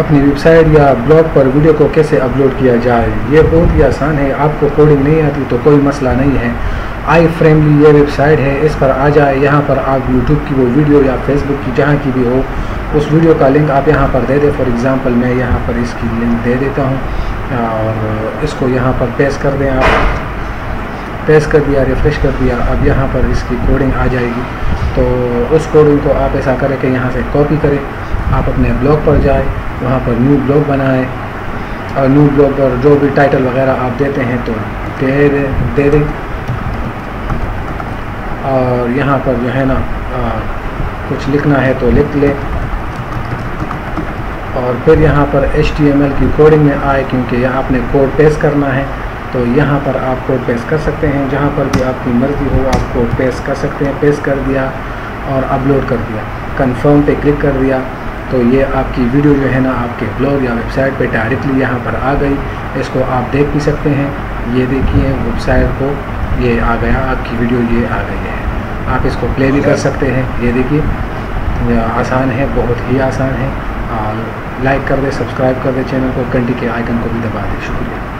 अपनी वेबसाइट या ब्लॉग पर वीडियो को कैसे अपलोड किया जाए। ये बहुत ही आसान है, आपको कोडिंग नहीं आती तो कोई मसला नहीं है। आई फ्रेमली ये वेबसाइट है, इस पर आ जाए। यहाँ पर आप यूट्यूब की वो वीडियो या फेसबुक की जहाँ की भी हो उस वीडियो का लिंक आप यहाँ पर दे दें। फॉर एग्ज़ाम्पल मैं यहाँ पर इसकी लिंक दे देता हूँ और इसको यहाँ पर पेस्ट कर दें। आप पेस्ट कर दिया, रिफ्रेश कर दिया। अब यहाँ पर इसकी कोडिंग आ जाएगी, तो उस कोडिंग को आप ऐसा करें कि यहाँ से कॉपी करें, आप अपने ब्लॉग पर जाए, वहाँ पर न्यू ब्लॉग बनाएं और न्यू ब्लॉग पर जो भी टाइटल वगैरह आप देते हैं तो दे दें और यहाँ पर जो है ना कुछ लिखना है तो लिख लें। और फिर यहाँ पर HTML की कोडिंग में आए, क्योंकि यहाँ आपने कोड पेस्ट करना है तो यहाँ पर आप कोड पेस्ट कर सकते हैं। जहाँ पर भी आपकी मर्ज़ी हो आप कोड पेस्ट कर सकते हैं। पेस्ट कर दिया और अपलोड कर दिया, कंफर्म पे क्लिक कर दिया, तो ये आपकी वीडियो जो है ना आपके ब्लॉग या वेबसाइट पे डायरेक्टली यहाँ पर आ गई। इसको आप देख भी सकते हैं। ये देखिए वेबसाइट को ये आ गया, आपकी वीडियो ये आ गई है। आप इसको प्ले भी कर सकते हैं। ये देखिए आसान है, बहुत ही आसान है। लाइक कर दे, सब्सक्राइब कर दे चैनल को, घंटी के आइकन को भी दबा दें। शुक्रिया।